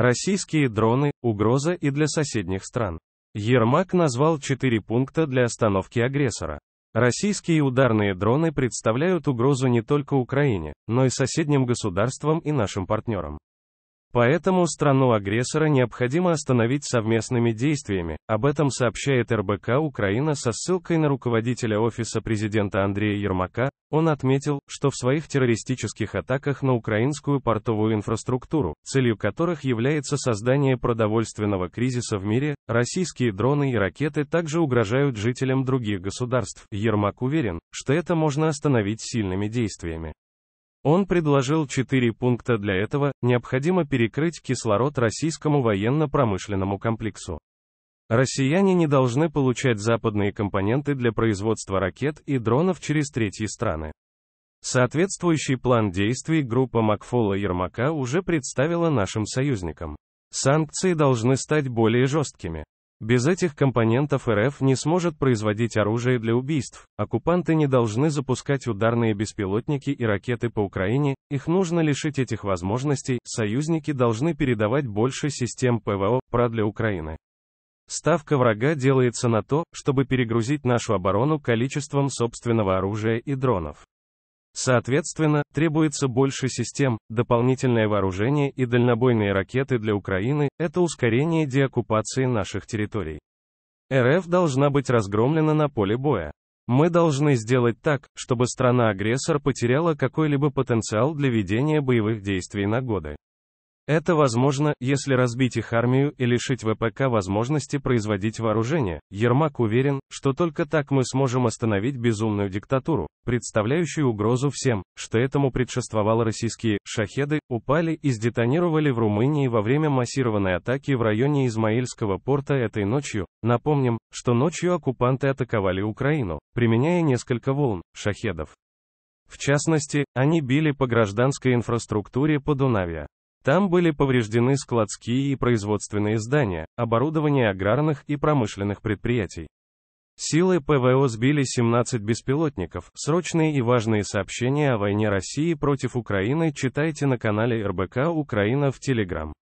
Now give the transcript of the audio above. Российские дроны – угроза и для соседних стран. Ермак назвал 4 пункта для остановки агрессора. Российские ударные дроны представляют угрозу не только Украине, но и соседним государствам и нашим партнерам. Поэтому страну-агрессора необходимо остановить совместными действиями, об этом сообщает РБК Украина со ссылкой на руководителя Офиса президента Андрея Ермака. Он отметил, что в своих террористических атаках на украинскую портовую инфраструктуру, целью которых является создание продовольственного кризиса в мире, российские дроны и ракеты также угрожают жителям других государств. Ермак уверен, что это можно остановить сильными действиями. Он предложил 4 пункта для этого. Необходимо перекрыть кислород российскому военно-промышленному комплексу. Россияне не должны получать западные компоненты для производства ракет и дронов через третьи страны. Соответствующий план действий группа Макфола-Ермака уже представила нашим союзникам. Санкции должны стать более жесткими. Без этих компонентов РФ не сможет производить оружие для убийств, оккупанты не должны запускать ударные беспилотники и ракеты по Украине, их нужно лишить этих возможностей, союзники должны передавать больше систем ПВО, ПРО для Украины. Ставка врага делается на то, чтобы перегрузить нашу оборону количеством собственного оружия и дронов. Соответственно, требуется больше систем, дополнительное вооружение и дальнобойные ракеты для Украины – это ускорение деоккупации наших территорий. РФ должна быть разгромлена на поле боя. Мы должны сделать так, чтобы страна-агрессор потеряла какой-либо потенциал для ведения боевых действий на годы. Это возможно, если разбить их армию и лишить ВПК возможности производить вооружение. Ермак уверен, что только так мы сможем остановить безумную диктатуру, представляющую угрозу всем, что этому предшествовало. Российские «шахеды» упали и сдетонировали в Румынии во время массированной атаки в районе Измаильского порта этой ночью. Напомним, что ночью оккупанты атаковали Украину, применяя несколько волн «шахедов». В частности, они били по гражданской инфраструктуре по Дунавия. Там были повреждены складские и производственные здания, оборудование аграрных и промышленных предприятий. Силы ПВО сбили 17 беспилотников. Срочные и важные сообщения о войне России против Украины читайте на канале РБК Украина в Telegram.